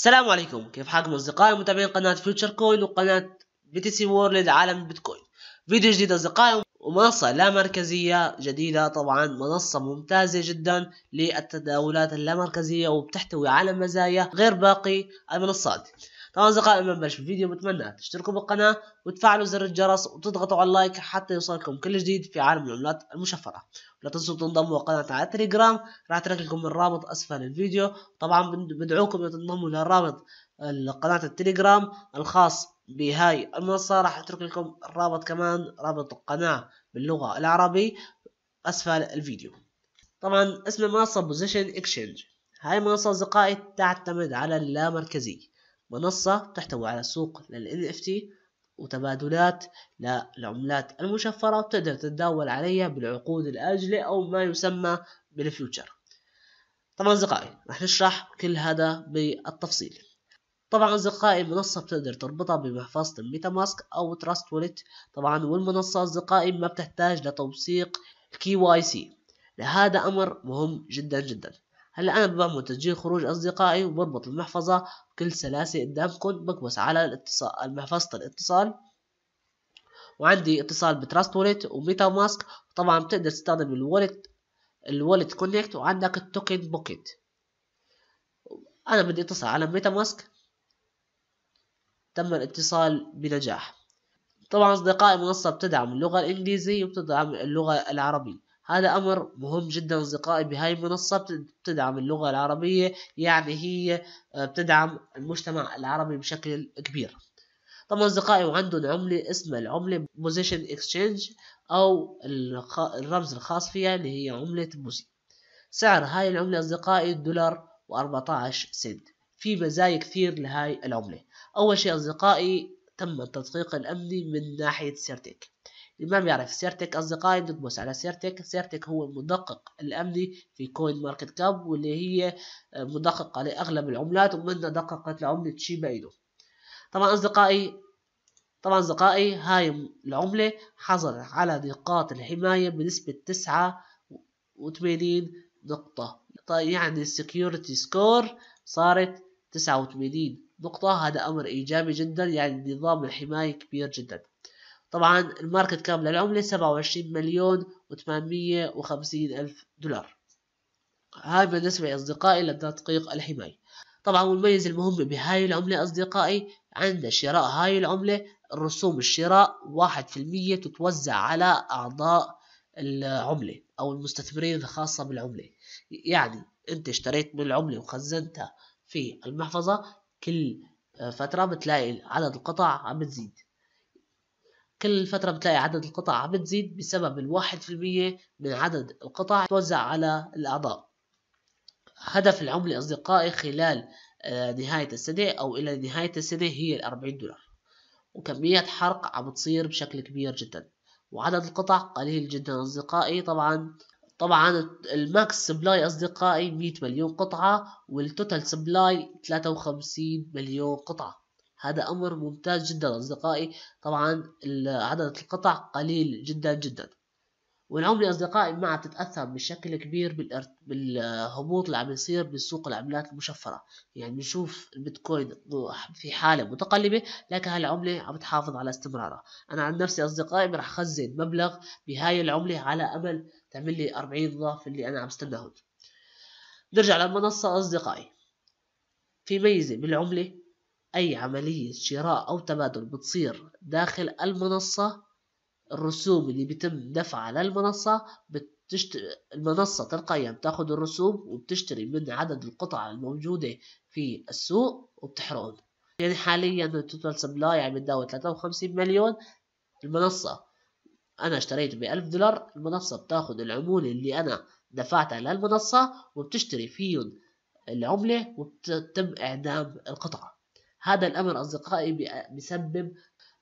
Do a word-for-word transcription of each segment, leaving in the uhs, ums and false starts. السلام عليكم، كيف حالكم اصدقائي متابعين قناه فيوتشر كوين وقناه بي تي سي وورلد عالم بيتكوين. فيديو جديد اصدقائي ومنصه لا مركزيه جديده، طبعا منصه ممتازه جدا للتداولات اللامركزيه وبتحتوي على مزايا غير باقي المنصات. طبعا اصدقائي قبل ما نبلش الفيديو بتمنى تشتركوا بالقناه وتفعلوا زر الجرس وتضغطوا على اللايك حتى يوصلكم كل جديد في عالم العملات المشفره، ولا تنسوا تنضموا لقناتنا على تليجرام، راح اترك لكم الرابط اسفل الفيديو. طبعا بدعوكم تنضموا للرابط قناه التليجرام الخاص بهاي المنصه، راح اترك لكم الرابط كمان رابط القناه باللغه العربي اسفل الفيديو. طبعا اسم المنصه بوزيشن اكسشينج. هاي المنصه اصدقائي تعتمد على اللامركزيه، منصة تحتوي على سوق لل إن إف تي وتبادلات للعملات المشفرة، وتقدر تتداول عليها بالعقود الآجلة أو ما يسمى بالفيوتشر. طبعا أصدقائي رح نشرح كل هذا بالتفصيل. طبعا أصدقائي المنصة بتقدر تربطها بمحفظة الميتا ماسك أو تراست والت. طبعا والمنصة أصدقائي ما بتحتاج لتوثيق الكي واي سي، لهذا أمر مهم جدا جدا. هلا انا بعمل تسجيل خروج اصدقائي وبربط المحفظه بكل سلاسه قدامكم، بكبس على الاتصال محفظه الاتصال، وعندي اتصال بتراست وولت وميتا ماسك. طبعا بتقدر تستخدم الوولت الوولت كونكت، وعندك التوكن بوكيت. انا بدي اتصل على ميتا ماسك، تم الاتصال بنجاح. طبعا اصدقائي المنصه بتدعم اللغه الانجليزيه وبتدعم اللغه العربيه، هذا أمر مهم جدا أصدقائي. بهاي المنصة بتدعم اللغة العربية، يعني هي بتدعم المجتمع العربي بشكل كبير. طبعا أصدقائي وعندهم عملة اسمها العملة بوزيشن اكسشينج، أو الرمز الخاص فيها اللي هي عملة بوزي. سعر هاي العملة أصدقائي دولار وأربعتاعش سنت. في مزايا كثير لهاي العملة. أول شيء أصدقائي تم التدقيق الأمني من ناحية سيرتيك. اللي ما بيعرف سيرتك أصدقائي بتدوس على سيرتك. سيرتك هو المدقق الأمني في كوين ماركت كاب، واللي هي مدققة لأغلب العملات، ومنها دققت لعملة شيبا إينو. طبعا أصدقائي طبعا أصدقائي هاي العملة حصلت على نقاط الحماية بنسبة تسعة وثمانين نقطة، يعني السكيورتي سكور صارت تسعة وثمانين نقطة. هذا أمر إيجابي جدا، يعني نظام الحماية كبير جدا. طبعا الماركت كاب للعملة سبعة وعشرين مليون وثمانمية وخمسين ألف دولار. هاي بالنسبة أصدقائي لتدقيق الحماية. طبعا والميز المهم بهاي العملة أصدقائي، عند شراء هاي العملة الرسوم الشراء واحد في المية تتوزع على أعضاء العملة أو المستثمرين الخاصة بالعملة. يعني أنت اشتريت من العملة وخزنتها في المحفظة، كل فترة بتلاقي عدد القطع عم بتزيد. كل فترة بتلاقي عدد القطع عم بتزيد بسبب الواحد في المية من عدد القطع توزع على الأعضاء. هدف العملة أصدقائي خلال نهاية السنة أو إلى نهاية السنة هي الأربعين دولار، وكمية حرق عم بتصير بشكل كبير جدا، وعدد القطع قليل جدا أصدقائي. طبعا طبعا الماكس سبلاي أصدقائي مية مليون قطعة، والتوتال سبلاي ثلاثة وخمسين مليون قطعة. هذا أمر ممتاز جدا أصدقائي. طبعا عدد القطع قليل جدا جدا، والعملة أصدقائي ما عم تتأثر بشكل كبير بالهبوط اللي عم بيصير بسوق العملات المشفرة. يعني بنشوف البيتكوين في حالة متقلبة، لكن هالعملة عم بتحافظ على استمرارها. أنا عن نفسي أصدقائي رح خزن مبلغ بهاي العملة على أمل تعمل لي أربعين ضعف اللي أنا عم استناهم. نرجع للمنصة أصدقائي. في ميزة بالعملة، أي عملية شراء أو تبادل بتصير داخل المنصة، الرسوم اللي بيتم دفعها للمنصة بتشت... المنصة تلقائيا بتاخد الرسوم وبتشتري من عدد القطع الموجودة في السوق وبتحرقهم. يعني حاليا التوتال سبلاي عم يتداول ثلاثة وخمسين مليون، المنصة أنا اشتريت بألف دولار، المنصة بتاخد العمولة اللي أنا دفعتها للمنصة وبتشتري فيهم العملة وبتتم إعدام القطعة. هذا الأمر أصدقائي بسبب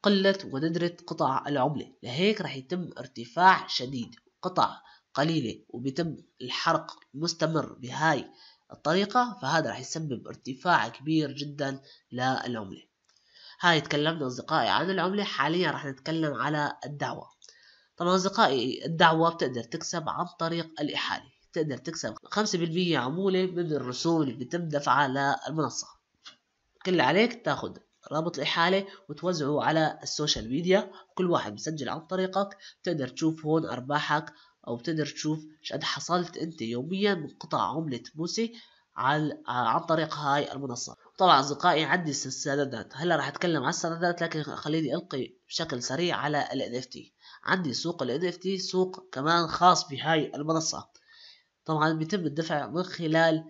قلة وندرة قطع العملة، لهيك رح يتم ارتفاع شديد، قطع قليلة وبيتم الحرق مستمر بهاي الطريقة، فهذا رح يسبب ارتفاع كبير جدا للعملة. هاي تكلمنا أصدقائي عن العملة. حاليا رح نتكلم على الدعوة. طبعا أصدقائي الدعوة بتقدر تكسب عن طريق الإحالة، تقدر تكسب خمسة بالمية عمولة من الرسوم اللي بيتم دفعها للمنصة. كل عليك تاخد رابط الإحالة وتوزعه على السوشيال ميديا، كل واحد بسجل عن طريقك تقدر تشوف هون أرباحك، أو بتقدر تشوف شقد حصلت أنت يوميا من قطع عملة موسي عن طريق هاي المنصة. طبعا أصدقائي عندي السندات، هلا راح أتكلم عن السندات لكن خليني ألقي بشكل سريع على ال إن إف تي. عندي سوق ال إن إف تي سوق كمان خاص بهاي المنصة، طبعا بيتم الدفع من خلال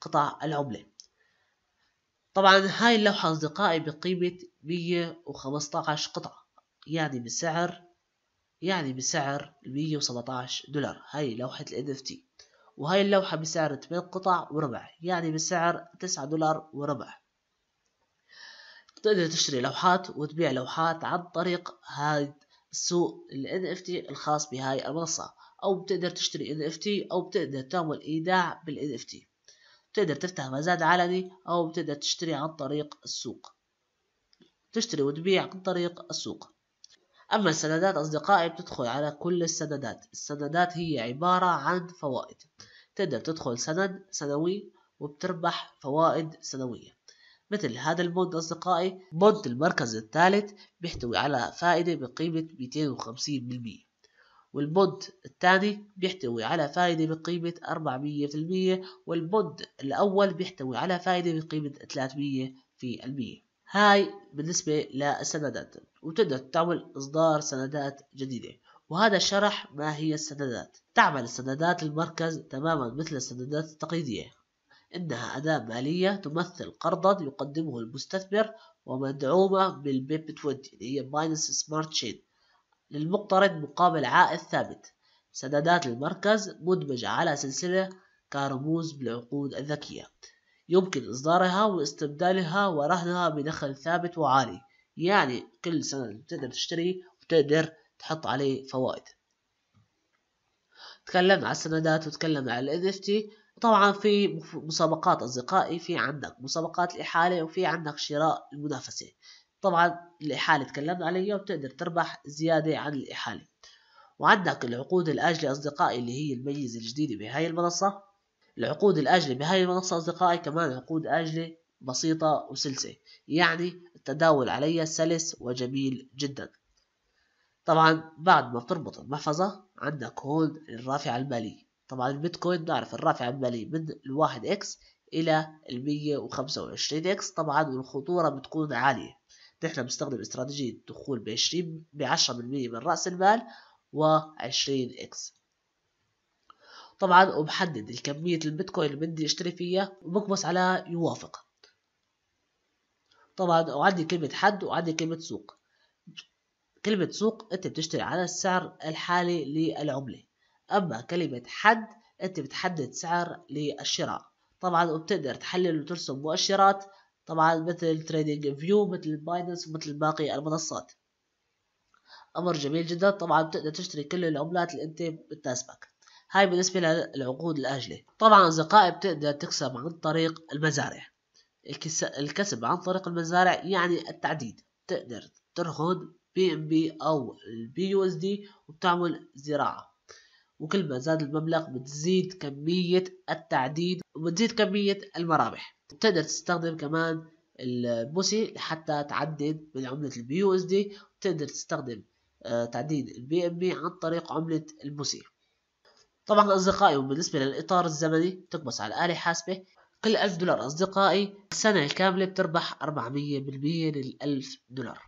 قطع العملة. طبعا هاي اللوحة أصدقائي بقيمة مية وخمسطعش قطعة، يعني بسعر يعني بسعر مية وسبعطعش دولار. هاي لوحة ال إن إف تي، وهاي اللوحة بسعر ثمانية قطع وربع، يعني بسعر تسعة دولار وربع. بتقدر تشتري لوحات وتبيع لوحات عن طريق هاي السوق ال إن إف تي الخاص بهاي المنصة، أو بتقدر تشتري إن إف تي، أو بتقدر تعمل إيداع بال إن إف تي. بتقدر تفتح مزاد علني، أو بتقدر تشتري عن طريق السوق، تشتري وتبيع عن طريق السوق. أما السندات أصدقائي بتدخل على كل السندات. السندات هي عبارة عن فوائد، تقدر تدخل سند سنوي وبتربح فوائد سنوية. مثل هذا البوند أصدقائي، بوند المركز الثالث بيحتوي على فائدة بقيمة مئتين وخمسين بالمية، والبوند الثاني بيحتوي على فائدة بقيمة أربعمية بالمية، والبوند الأول بيحتوي على فائدة بقيمة ثلاثمية بالمية. هاي بالنسبة للسندات، وتقدر تعمل إصدار سندات جديدة. وهذا شرح ما هي السندات. تعمل السندات المركز تماما مثل السندات التقليدية، إنها أداة مالية تمثل قرضا يقدمه المستثمر ومدعومة بالبيب عشرين اللي هي باينانس سمارت تشين للمقترض مقابل عائد ثابت. سندات المركز مدمجة على سلسلة كرموز بالعقود الذكية، يمكن إصدارها واستبدالها ورهنها بدخل ثابت وعالي، يعني كل سنة بتقدر تشتري وتقدر تحط عليه فوائد. تكلمنا على السندات وتكلمنا على ال إن إف تي. طبعا في مسابقات أصدقائي، في عندك مسابقات الإحالة وفي عندك شراء المنافسة. طبعا الإحالة تكلمنا عليها وبتقدر تربح زيادة عن الإحالة. وعندك العقود الآجلة أصدقائي اللي هي الميزة الجديدة بهاي المنصة. العقود الآجلة بهاي المنصة أصدقائي كمان عقود آجلة بسيطة وسلسة، يعني التداول عليها سلس وجميل جدا. طبعا بعد ما بتربط المحفظة عندك هون الرافعة المالية. طبعا البيتكوين نعرف الرافعة المالية من الواحد اكس إلى المية وخمسة وعشرين اكس، طبعا والخطورة بتكون عالية. نحن بنستخدم استراتيجية الدخول بعشرين بعشرة بالمية من رأس المال وعشرين اكس. طبعا وبحدد الكمية البيتكوين اللي بدي اشتري فيها وبكبس على يوافق. طبعا وعندي كلمة حد وعندي كلمة سوق. كلمة سوق انت بتشتري على السعر الحالي للعملة، اما كلمة حد انت بتحدد سعر للشراء. طبعا وبتقدر تحلل وترسم مؤشرات، طبعا مثل تريدينج فيو، مثل باينانس، ومثل باقي المنصات. امر جميل جدا. طبعا بتقدر تشتري كل العملات اللي انت بتناسبك. هاي بالنسبة للعقود الآجلة. طبعا أصدقائي بتقدر تكسب عن طريق المزارع. الكسب عن طريق المزارع يعني التعديد، بتقدر ترهن بي ام بي أو البي يو اس دي وبتعمل زراعة، وكل ما زاد المبلغ بتزيد كمية التعديد وبتزيد كمية المرابح. بتقدر تستخدم كمان البوسي حتى تعدد من عملة البي يو اس دي، وبتقدر تستخدم تعديد البي ام بي عن طريق عملة البوسي. طبعا أصدقائي وبالنسبة للإطار الزمني تكبس على آلة حاسبة. كل ألف دولار أصدقائي السنة الكاملة بتربح أربعمية بالمية للألف دولار.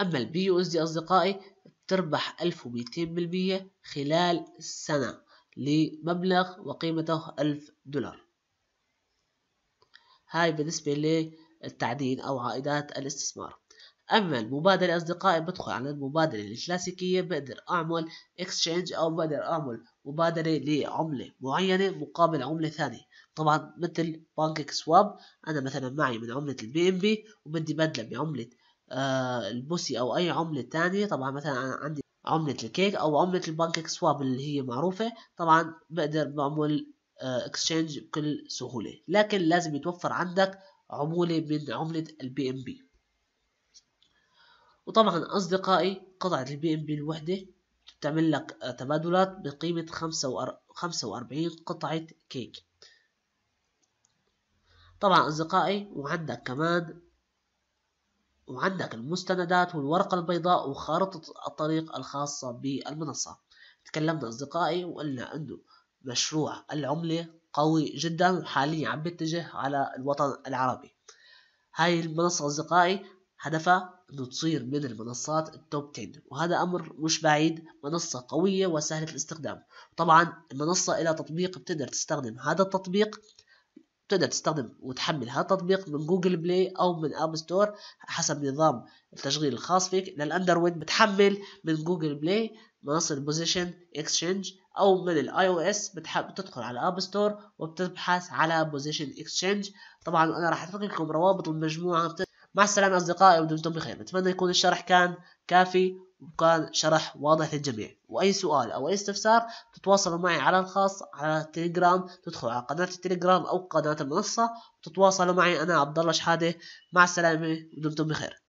أما البي يو اس دي أصدقائي بتربح ألف ومئتين بالمية خلال السنة لمبلغ وقيمته ألف دولار. هاي بالنسبة للتعدين أو عائدات الاستثمار. أما المبادلة أصدقائي بدخل على المبادلة الكلاسيكية، بقدر أعمل إكسشينج أو بقدر أعمل مبادلة لعملة معينة مقابل عملة ثانية. طبعا مثل بانكيك سواب، أنا مثلا معي من عملة البي إم بي وبدي بدلة بعملة آه البوسي أو أي عملة ثانية. طبعا مثلا أنا عندي عملة الكيك أو عملة البانكيك سواب اللي هي معروفة، طبعا بقدر بعمل آه إكسشينج بكل سهولة، لكن لازم يتوفر عندك عمولة من عملة البي إم بي. وطبعا أصدقائي قطعة البي إم بي الوحدة بتعمل لك تبادلات بقيمة خمسة وأربعين قطعة كيك. طبعا أصدقائي. وعندك كمان وعندك المستندات والورقة البيضاء وخارطة الطريق الخاصة بالمنصة. تكلمنا أصدقائي وقلنا أنه مشروع العملة قوي جدا حاليا عم بيتجه على الوطن العربي. هاي المنصة أصدقائي هدفها أنه تصير من المنصات التوب عشرة، وهذا أمر مش بعيد. منصة قوية وسهلة الاستخدام. طبعا المنصة إلى تطبيق، بتقدر تستخدم هذا التطبيق، بتقدر تستخدم وتحمل هذا التطبيق من جوجل بلاي أو من أب ستور حسب نظام التشغيل الخاص فيك. للأندرويد بتحمل من جوجل بلاي منصة البوزيشن اكسشينج، أو من الآي أو إس بتدخل على أب ستور وبتبحث على بوزيشن اكسشينج. طبعا أنا راح أترك لكم روابط المجموعة. مع السلامة أصدقائي ودمتم بخير. أتمنى يكون الشرح كان كافي وكان شرح واضح للجميع. وأي سؤال أو أي استفسار تتواصلوا معي على الخاص على التليجرام، تدخلوا على قناة التليجرام أو قناة المنصة وتتواصلوا معي. أنا عبد الله شحادة، مع السلامة ودمتم بخير.